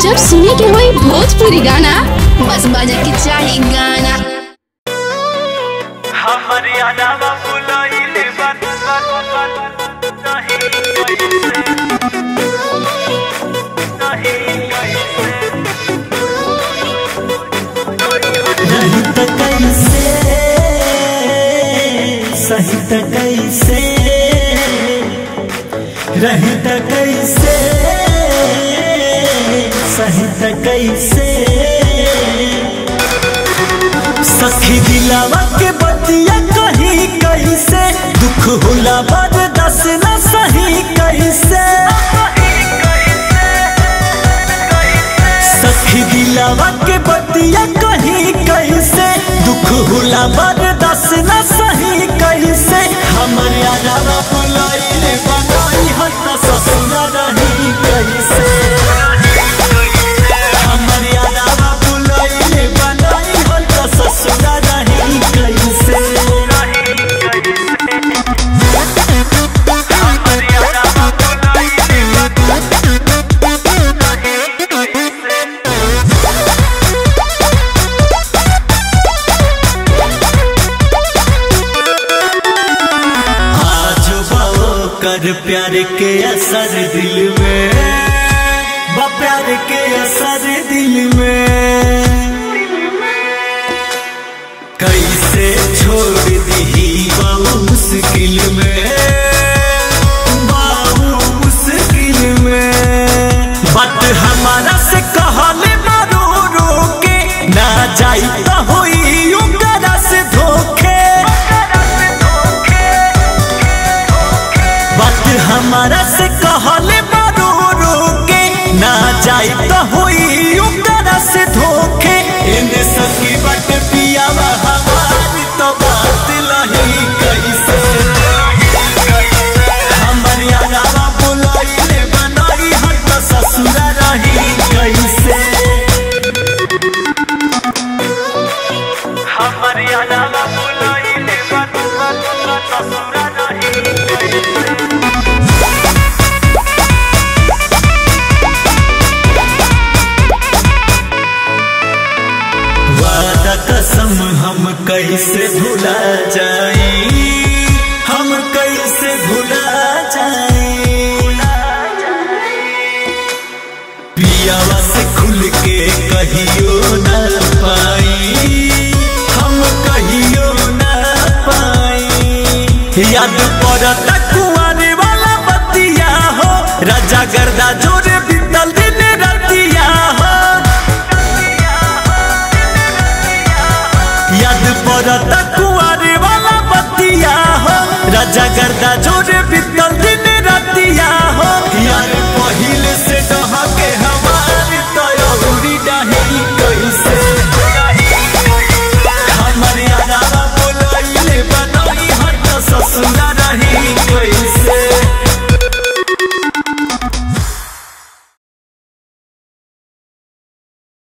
जब सुने के होई भोजपुरी गाना, बस बाजा के चाहे गाना। सहित कैसे सखी दिलावा के बतिया कहीं कैसे दुख होला बाद दस ना सही कैसे सखी दिलावा के बतिया कहीं कैसे दुख होला बाद दस ना सही कैसे हमारे आजादा बुलाइले बनाई हत्ता ससुरा रही कैसे प्यार के असर दिल में प्यार के असर दिल में कैसे छोड़ दी बाबू मुश्किल में बात हमारा से कहले मारो रो के ना जाई तो होई उनका से धोखे हमारा से कहले मारो रोके ना जाए तो होई उनका से धोखे इन्हें सखी बट पिया हमारी तो बात लही कैसे हमारी अलावा बुलाइले बनाई हम तो ससुरा रही कैसे हमारी अलावा बुलाइले ससुरा रही कैसे कसम हम कैसे भुला जाए पियावा से खुल के कहियो ना पाई हम कहियो ना पाई याद पड़त